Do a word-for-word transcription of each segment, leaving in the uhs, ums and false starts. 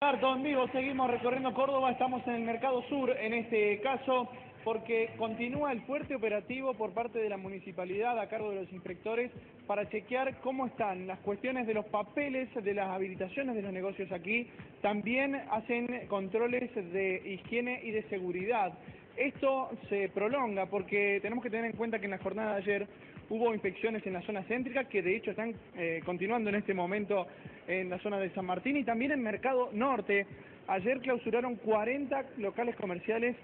En vivo seguimos recorriendo Córdoba, estamos en el Mercado Sur en este caso porque continúa el fuerte operativo por parte de la Municipalidad a cargo de los inspectores para chequear cómo están las cuestiones de los papeles, de las habilitaciones de los negocios aquí. También hacen controles de higiene y de seguridad. Esto se prolonga porque tenemos que tener en cuenta que en la jornada de ayer hubo inspecciones en la zona céntrica que de hecho están eh, continuando en este momento en la zona de San Martín y también en Mercado Norte. Ayer clausuraron cuarenta locales comerciales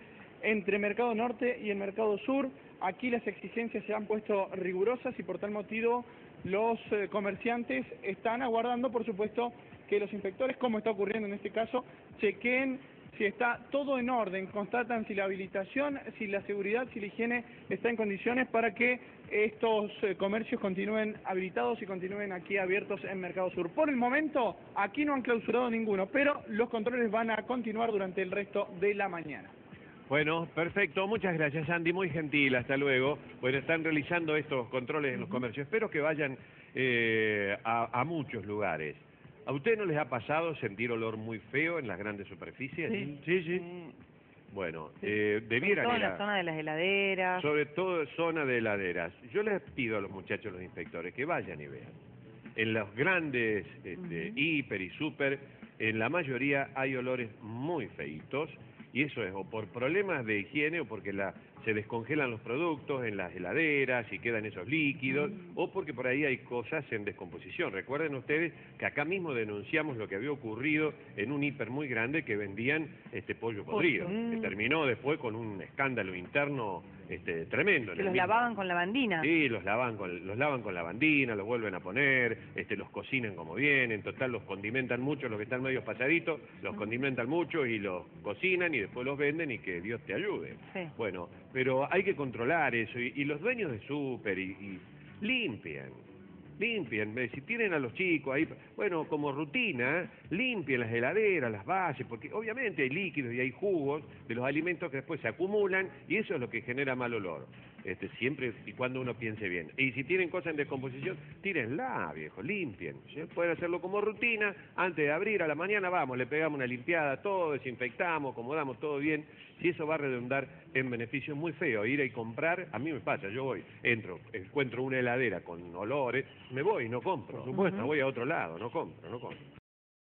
entre Mercado Norte y el Mercado Sur. Aquí las exigencias se han puesto rigurosas y por tal motivo los eh, comerciantes están aguardando, por supuesto, que los inspectores, como está ocurriendo en este caso, chequeen si está todo en orden, constatan si la habilitación, si la seguridad, si la higiene está en condiciones para que estos comercios continúen habilitados y continúen aquí abiertos en Mercado Sur. Por el momento, aquí no han clausurado ninguno, pero los controles van a continuar durante el resto de la mañana. Bueno, perfecto. Muchas gracias, Andy. Muy gentil. Hasta luego. Bueno, están realizando estos controles en los comercios. Espero que vayan eh, a, a muchos lugares. ¿A ustedes no les ha pasado sentir olor muy feo en las grandes superficies? Sí, sí. sí. Bueno, sí. Eh, debieran ir a la zona de las heladeras. Sobre todo zona de heladeras. Yo les pido a los muchachos, los inspectores, que vayan y vean. En los grandes este, uh-huh. hiper y super, en la mayoría hay olores muy feitos. Y eso es o por problemas de higiene o porque la, se descongelan los productos en las heladeras y quedan esos líquidos, mm. o porque por ahí hay cosas en descomposición. Recuerden ustedes que acá mismo denunciamos lo que había ocurrido en un hiper muy grande que vendían este pollo podrido, mm. que terminó después con un escándalo interno este, tremendo. Que los mismo. lavaban con lavandina. Sí, los lavan con, los lavan con lavandina, los vuelven a poner, este, los cocinan como vienen, total los condimentan mucho, los que están medio pasaditos, los mm. condimentan mucho y los cocinan y después los venden y que Dios te ayude. Sí. Bueno, pero hay que controlar eso. Y, y los dueños de súper, y, y limpien, limpien. Si tienen a los chicos ahí, bueno, como rutina, limpien las heladeras, las bases, porque obviamente hay líquidos y hay jugos de los alimentos que después se acumulan y eso es lo que genera mal olor. Este, siempre y cuando uno piense bien. Y si tienen cosas en descomposición, tírenla, viejo, limpien. ¿Sí? Pueden hacerlo como rutina, antes de abrir a la mañana vamos, le pegamos una limpiada, todo, desinfectamos, acomodamos todo bien. Si eso va a redundar en beneficios muy feos, ir a comprar, a mí me pasa, yo voy, entro, encuentro una heladera con olores, me voy y no compro. Por supuesto, voy a otro lado, no compro, no compro.